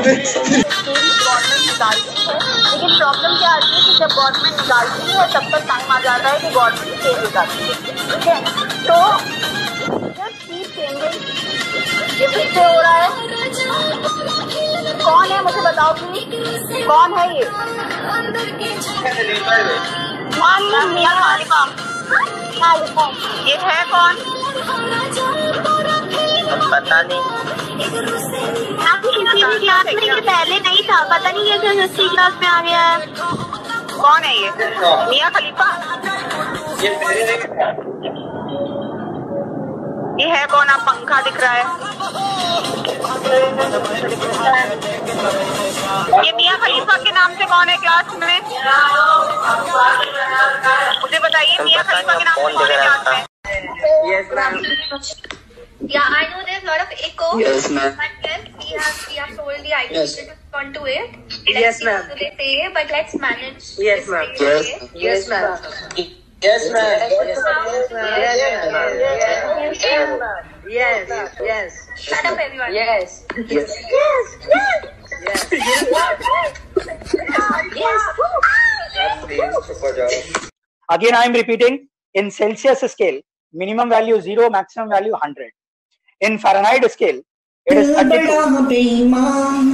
जाते हैं। लेकिन प्रॉब्लम क्या आती है कि जब गवर्नमेंट निकालती है तब तक टाइम आ जाता है कि गवर्नमेंट चेंज निकालती है, ठीक है। तो ये पीछे हो रहा है, कौन है मुझे बताओ कि कौन है ये? मियां खलीफा। ये है कौन? पता नहीं। किसी भी क्लास में ये पहले नहीं था, पता नहीं ये क्यों दूसरी क्लास में आ गया है। कौन है ये? मिया खलीफा। ये पहले नहीं था। ये है कौन? आप पंखा दिख रहा है। ये मिया खलीफा के नाम से कौन है क्लास में? मुझे बताइए मिया खलीफा के नाम से कौन है क्लास में? Yeah, I know there's a lot of echo. Yes, ma'am. But yes, we have told the IT yes. to respond to it. Yes, ma'am. So they say, but let's manage. Yes, ma'am. Yes, ma'am. Yes, ma'am. Yes, ma'am. Yes, ma'am. Yes, yes. Shut up, everyone. Yes. Yes. Yes. Yes. Yes. Yes. Again, I am repeating. In Celsius scale, minimum value 0, maximum value 100. In Fahrenheit scale, it is 32. बड़ा बेईमान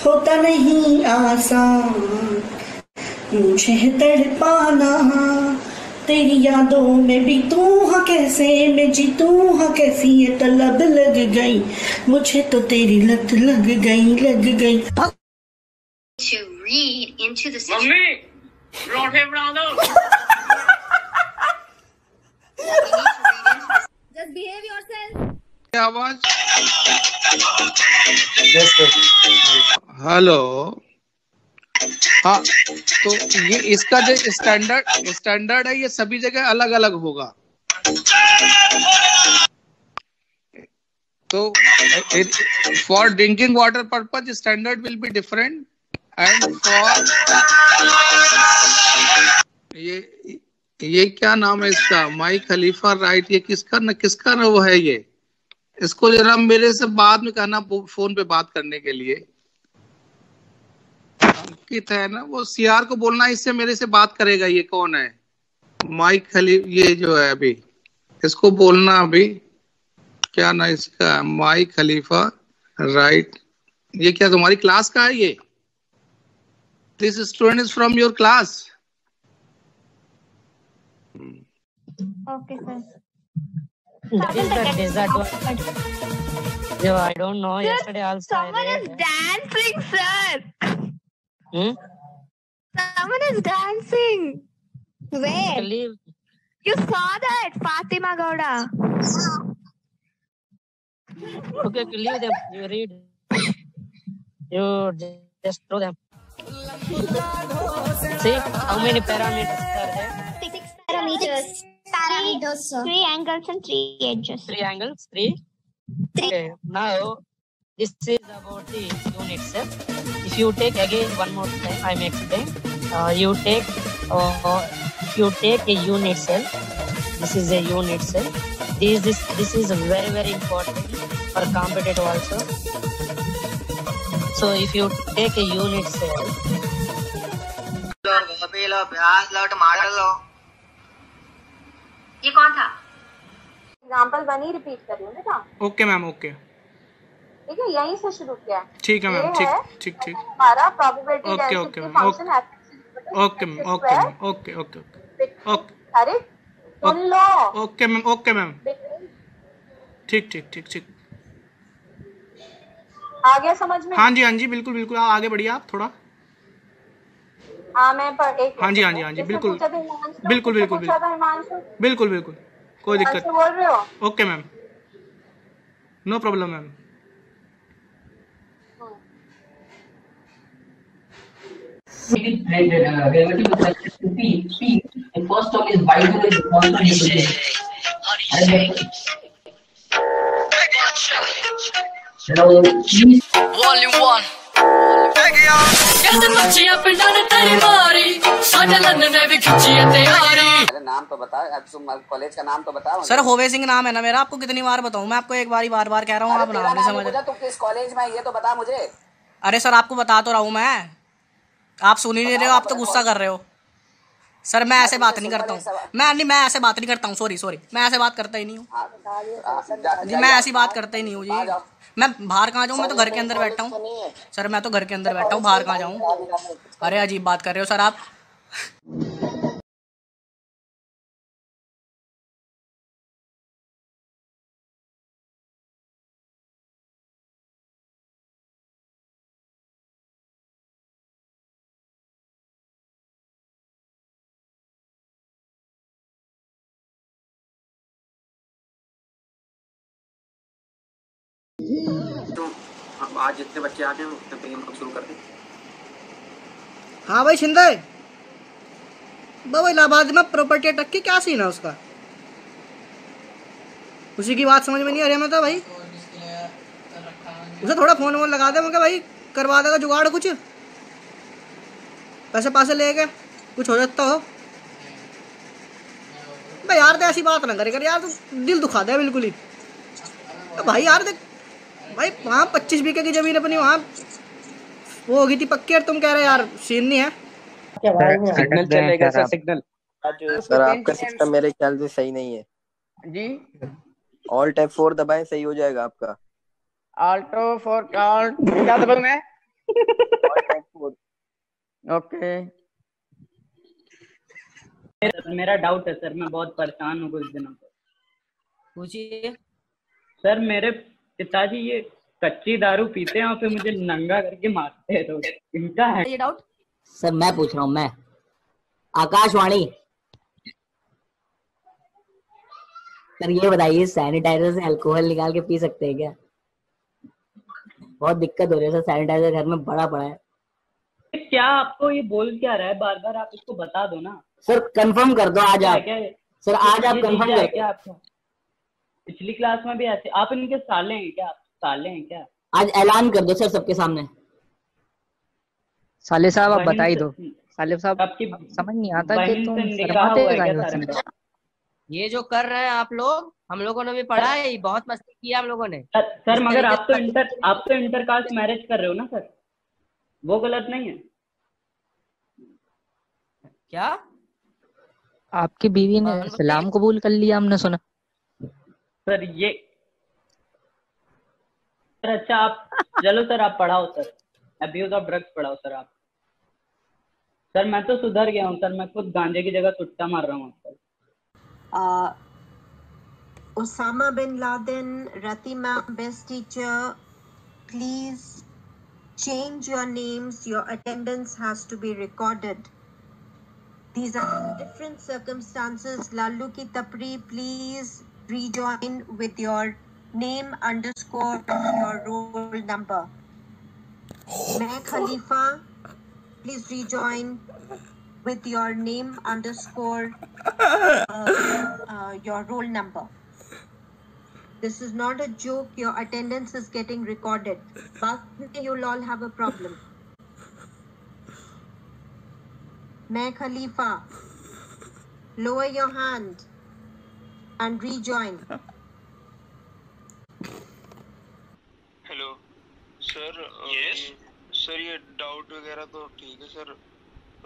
होता नहीं आसान, मुझे तड़पाना तेरी यादों में भी, तू हाँ कैसे मैं जी, तू हाँ कैसी ये तलब लग गई, मुझे तो तेरी लत लग गई To read into the situation. Mummy, brought him round up. Just behave yourself. आवाज हेलो। हाँ, तो ये इसका जो स्टैंडर्ड है ये सभी जगह अलग अलग होगा। तो for drinking water purpose standard will be different and for ये क्या नाम है इसका, माई खलीफा, राइट? ये किसका वो है ये? इसको जरा मेरे से बाद में कहना फोन पे बात करने के लिए। अंकित है ना, वो सीआर को बोलना इससे मेरे से बात करेगा। ये कौन है? माइक खलीफा, ये जो है अभी इसको बोलना अभी, क्या ना इसका, माइक खलीफा राइट। ये क्या तुम्हारी क्लास का है ये? This student is from your class. Okay sir. Yo, I don't know. Yesterday also someone is dancing, sir. Someone is dancing. Where? You saw that, Fatima Gowda? Okay, leave them. You read. You just throw them. See how many parameters are there? 6 parameters. Three angles and 3 edges. Three angles. Okay. Now this is about the unit cell. If you take again one more time, I am explaining. If you take a unit cell. This is a unit cell. This is very very important for competitive also. So if you take a unit cell. ये कौन था? Example बनी repeat कर रही हूं बेटा। Okay ma'am, okay ठीक है, यहीं से शुरू किया। ठीक है मैम, ठीक। हमारा प्रोबेबिलिटी डेंसिटी फंक्शन है। ओके। अरे सुन लो। Okay ma'am. ठीक। आ गया समझ में? हां जी, बिल्कुल। आगे बढ़िए आप थोड़ा। हाँ जी बिल्कुल, कोई दिक्कत नहीं, बोल रहे हो? Okay ma'am, no problem ma'am. नाम तो बताओ, कॉलेज का नाम तो बताओ। सर होवे सिंह नाम है ना मेरा, आपको कितनी बार बताऊं मैं? आपको एक बार कह रहा हूँ, आप नाम नहीं समझ रहे। तो किस कॉलेज में ये तो बता मुझे। अरे सर आपको बता तो रहा हूँ मैं, आप सुन ही नहीं रहे हो, आप तो गुस्सा कर रहे हो। सर मैं ऐसे बात नहीं करता हूँ, मैं ऐसे बात नहीं करता हूँ, सॉरी मैं ऐसे बात करता ही नहीं हूँ जी, मैं ऐसी बात करता ही नहीं हूँ जी। मैं बाहर कहाँ जाऊँ, मैं तो घर के अंदर बैठा हूँ सर, मैं तो घर के अंदर बैठा हूँ, बाहर कहाँ जाऊँ। अरे अजीब बात कर रहे हो सर आप। तो आज जितने बच्चे आ गए उतने प्रेम शुरू कर दें। हाँ भाई शिंदे बाबा, इलाहाबाद में प्रॉपर्टी अटक की क्या सीन है उसका, उसी की बात समझ में नहीं आ रही। मैं तो भाई उसे थोड़ा फोन वोन लगा दे, मैं भाई करवा देगा जुगाड़, कुछ पैसे पासे लेके कुछ हो जाता हो भाई। यार तो ऐसी बात ना करे कर यार, तो दिल दुखा दे बिल्कुल ही तो भाई। यार देख भाई वहाँ 25 बीघे की जमीन अपनी वहाँ वो हो गई थी पक्की, और तुम कह रहे यार सीन नहीं है क्या भाई। सिग्नल चलेगा सर, सिग्नल सर आपका सिस्टम मेरे ख्याल से सही नहीं है जी। ऑल्ट F4 दबाएं सही हो जाएगा आपका। ऑल्ट क्या दबाऊं मैं? Alt F4 okay. मेरा डाउट है सर, मैं बहुत परेशान हूँ कुछ दिनों से। पूछिए सर। मेरे पिताजी ये कच्ची दारू पीते हैं और फिर मुझे नंगा करके मारते हैं, तो इनका है ये डाउट सर। मैं पूछ रहा हूँ मैं, आकाशवाणी सर ये बताइए सैनिटाइजर से अल्कोहल निकाल के पी सकते हैं क्या? बहुत दिक्कत हो रही है सर, सैनिटाइजर घर में बड़ा पड़ा है। क्या आपको ये बोल क्या रहा है बार बार, आप इसको बता दो ना सर। कंफर्म कर दो आज आप सर, आज आप कंफर्म कर क्या आपको पिछली क्लास में भी ऐसे? आप इनके साले हैं क्या? आप साले हैं क्या? आज ऐलान कर दो सर सबके सामने। साले साहब आप बता ही दो। साले साहब आपकी समझ नहीं आता कि तुम शर्माते, ये जो कर रहे हैं आप लोग, हम लोगों ने भी पढ़ा है, बहुत मस्ती किया हम लोगों ने सर। मगर आप तो इंटरकास्ट मैरिज कर रहे हो ना सर, वो गलत नहीं है क्या? आपकी बीवी ने इस्लाम कबूल कर लिया हमने सुना सर ये। सर अच्छा आप चलो सर, आप पढ़ाओ सर, अब्यूज ऑफ ड्रग्स पढ़ाओ सर आप। सर मैं तो सुधर गया हूँ सर, मैं खुद गांजे की जगह सुट्टा मार रहा हूँ आजकल। Osama bin Laden, Rati ma'am, best teacher, please change your names, your attendance has to be recorded, these are different circumstances. Lalu की तपरी please rejoin with your name underscore your roll number. Mia Khalifa, please rejoin with your name underscore your roll number. This is not a joke. Your attendance is getting recorded. But you'll all have a problem. Mia Khalifa, lower your hand and rejoin. Hello sir. Yes sir, ये doubt वगैरह तो ठीक है sir,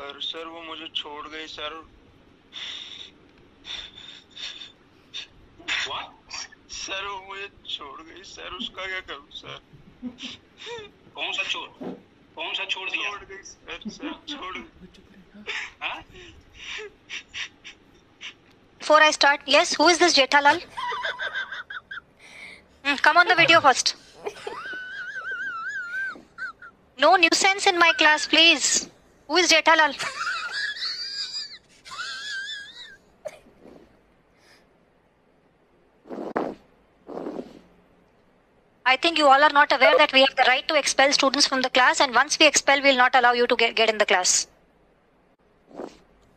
पर sir वो मुझे छोड़ गई सर। What? सर वो मुझे छोड़ गई सर, उसका क्या करूं सर? कौन सा छोड़ दिया? छोड़ गई सर, सर छोड़ गई। हाँ Before I start, yes, who is this Jethalal? Come on the video first. No nuisance in my class, please. Who is Jethalal? I think you all are not aware that we have the right to expel students from the class, and once we expel, we will not allow you to get in the class.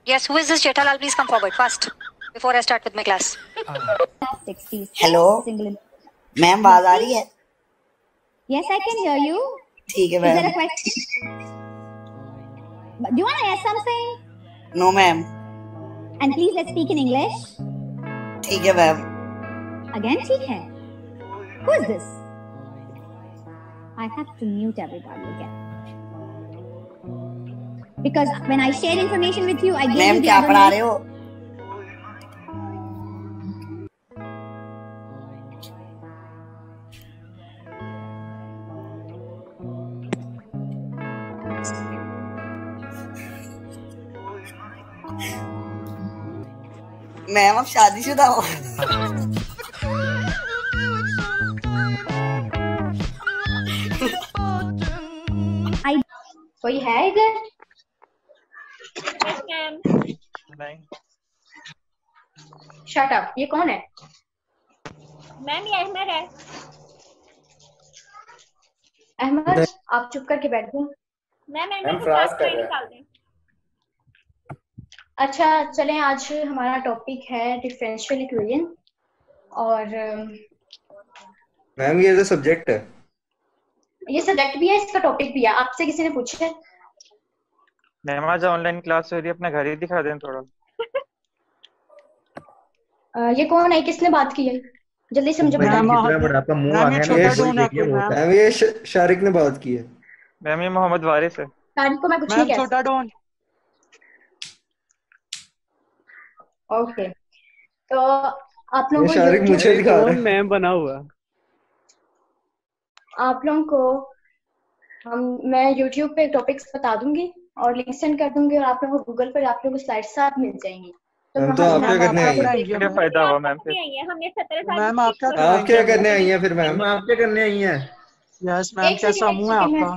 Yes, who is this Jethalal? Please come forward fast. Before I start with my class. Hello. Ma'am, आवाज आ रही है? Yes, I can hear you. ठीक है ma'am. Is there a question? Do you want to ask something? No, ma'am. And please let's speak in English. ठीक है ma'am. Again, ठीक है. Who is this? I have to mute everybody again. Because when I share information with you, I give you the information. Ma'am अब शादीशुदा हो। कोई है इधर? Shut up. ये कौन है? मैम ये अहमद है। अहमद आप चुप करके बैठ जाओ। मैम अहमद क्लास में निकाल दें। अच्छा चलें, आज हमारा टॉपिक है डिफरेंशियल इक्वेशन। और मैम ये तो सब्जेक्ट है, ये सब्जेक्ट भी है, इसका टॉपिक भी है। आपसे किसी ने पूछा है मैम आज ऑनलाइन क्लास हो रही है, अपना घर ही दिखा दें थोड़ा। ये कौन है, किसने बात की है? जल्दी समझो मैम। ये शारिक ने बात की है। मैम ये मोहम्मद वारिस है। शारिक को मैं कुछ नहीं कह सकता। ओके तो आप लोगों को शारिक मुझे दिखा रहा है, मैं बना हुआ। आप लोगों को मैं YouTube पे टॉपिक्स बता दूंगी और लिंक सेंड कर दूंगी, और आप लोगों को Google पर आप लोगों को स्लाइड्स साथ मिल जाएंगी। तो आप क्या करने आई हैं? क्या फायदा हुआ मैम? हमने 17 साल। मैम आप क्या करने आई हैं फिर? मैम आप क्या करने आई हैं? यस मैम कैसा मुंह है आपका?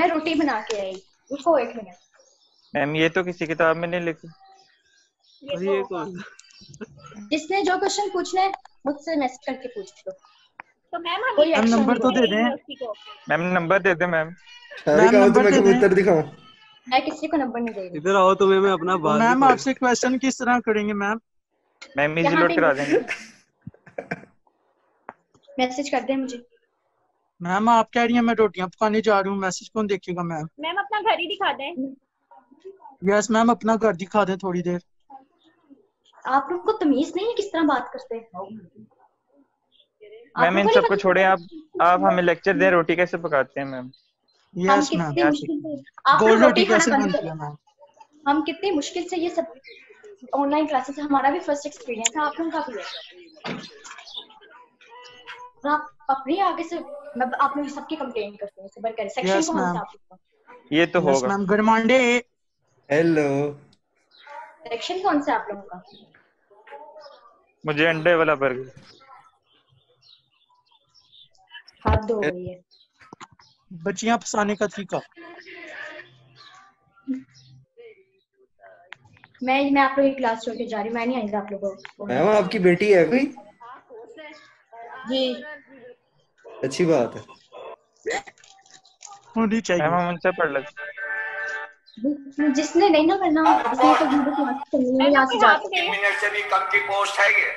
मैं रोटी बना के आई। रुको एक मिनट। मैम ये तो किसी किताब में नहीं लिखी। ये कौन? जिसने जो क्वेश्चन पूछना है मुझसे मैसेज करके पूछ लो। तो मैम नंबर तो दे दें। मैम नंबर दे दें। मैम नंबर दिखाओ। मैं किसी को नंबर नहीं दे रही। इधर आओ, तुम्हें मैं अपना बात। मैम आपसे क्वेश्चन किस तरह करेंगे मैम? मैम इजी लोड करा देंगे। मैसेज कर दें मुझे। मैम आप कह रही हैं मैं रोटियां पकाने जा रही हूँ, मैसेज कौन देखेगा मैम? मैम अपना घर ही दिखा दें। यस मैम अपना घर दिखा दें थोड़ी देर। आप लोग को तमीज नहीं है किस तरह बात करते हैं। मैम इन सबको छोड़े, आप हमें लेक्चर दें रोटी कैसे पकाते हैं मैम। यस मैम गोल रोटी कैसे बनती है मैम। हम कितनी मुश्किल से ये सब ऑनलाइन क्लासेस, हमारा भी फर्स्ट एक्सपीरियंस है, आप लोगों का भी है। आप अपने आगे से आप लोग सबकी कंप्लेन करते हैं, सबर करें। सेक्शन कौन सा आप? ये तो होगा मैम गरमांडे। हेलो सेक्शन कौन सा आप लोगों का? मुझे अंडे वाला बर्गर। हाथ धो रही है। बच्चियां फंसाने का तरीका। मैं आप लोगों की क्लास छोड़ के जा रही हूँ, मैं नहीं आएंगे आप लोगों। मैम आपकी बेटी है कोई? जी अच्छी बात है, होनी चाहिए। मैम उनसे पढ़ लगती। जिसने नहीं ना करना उसने तो घर की बात करनी है। यहाँ से जाते हैं। 3 मिनट से भी कम की पोस्ट है ये।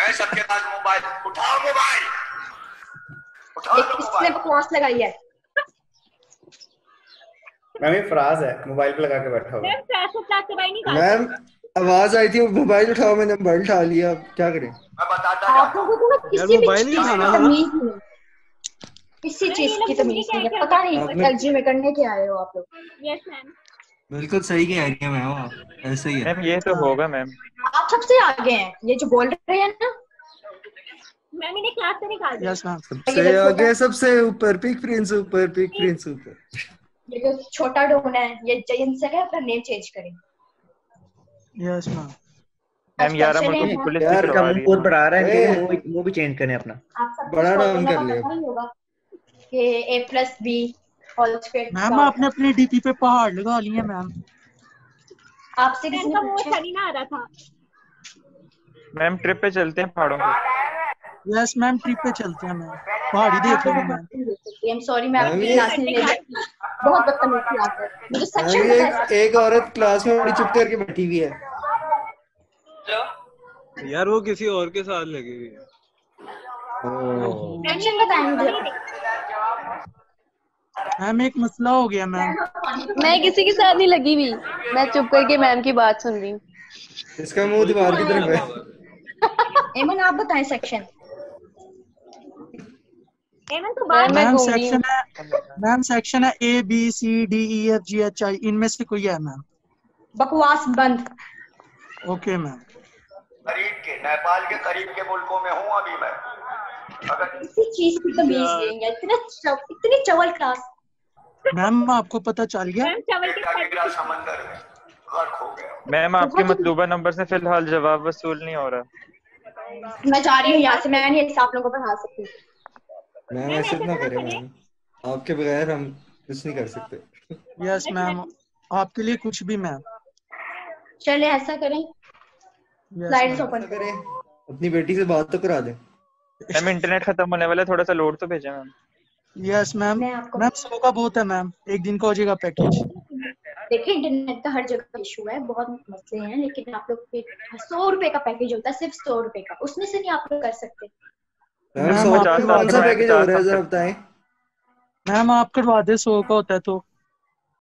ऐ सबके पास मोबाइल, उठाओ मोबाइल। एक किसने बकवास लगाई है? मैम ये फ्राज है, मोबाइल पे लगा के बैठा हुआ। मैम फ्राज से फ्राज से भाई नहीं। मैम आवाज आई थी मोबाइल उठाओ, मैंने मोबाइल उठा लिया, अब क्या करें? मैं बताता हूँ किसी चीज की तमीज नहीं है, पता नहीं एलजी में करने के आए हो आप लोग। यस मैम बिल्कुल सही कह रही हैं मैम, आप ऐसे ही है। मैम ये तो होगा मैम, आप सबसे आगे हैं। ये जो बोल रहे हैं ना मैम, इन्हें क्लास से निकाल दो। यस मैम सबसे आगे, सबसे ऊपर, पिक प्रिंस ऊपर, पिक प्रिंस ऊपर। ये जो छोटा डोना है ये जयंत से है, अपना नेम चेंज करें। यस मैम मैम यार हमको पुलिस से करवा रही है, ऊपर बढ़ा रहे हैं, वो भी चेंज करें अपना, बड़ा डाउन कर लिया। A plus B whole square। Ma'am आपने अपने डीपी पे पहाड़ लगा लिए मैम। आपसे किसी ने पूछा नहीं ना आ रहा था। मैम ट्रिप पे चलते हैं पहाड़ों पे। यस मैम ट्रिप पे चलते हैं मैम, पहाड़ी देख लेंगे मैम। आई एम सॉरी मैं आपकी क्लास में बहुत बदतमीजी आप कर। मुझे सेक्शन एक औरत क्लास में बड़ी चुप करके बैठी हुई है यार, वो किसी और के साथ लगी हुई है। सेक्शन बताएं मुझे। मैम एक मसला हो गया मैम। मैं किसी के साथ नहीं लगी हुई, मैं चुप करके मैम की बात सुन रही हूँ। इसका मुंह दीवार की तरफ है। एमन आप बताएं सेक्शन। मैम सेक्शन है A B C D E F G H I, इनमें से कोई है मैम? बकवास बंद। Okay ma'am. करीब के नेपाल के करीब के मुल्कों में हूँ अभी मैं, अगर इसी चीज की तो बीज लेंगे। इतनी चवल क्लास मैम, आपको पता चल गया समंदर में गर्क हो गया। मैम आपके मतलूबा नंबर से फिलहाल जवाब वसूल नहीं हो रहा। मैं जा रही हूँ यहाँ से, मैं नहीं आप लोगों पर हार सकती। मैम ऐसे ना करें मैम, आपके बगैर हम कुछ नहीं कर सकते। यस मैम, आपके लिए कुछ भी मैम। चले ऐसा करें, स्लाइड्स ओपन करें, अपनी बेटी से बात तो करा दें। मैम इंटरनेट खत्म होने वाला है, थोड़ा सा लोड तो भेजें मैम। Yes ma'am. मैम सो का बहुत है मैम, एक दिन का हो जाएगा पैकेज। देखिए इंटरनेट का हर जगह इशू है, बहुत मसले हैं, लेकिन आप लोग पे 100 रुपए का पैकेज होता है, सिर्फ 100 रुपए का, उसमें से नहीं आप लोग कर सकते। मैम आपका पैकेज हो रहा है, जरा बताएं। मैम आप करवा दे, 100 का होता है तो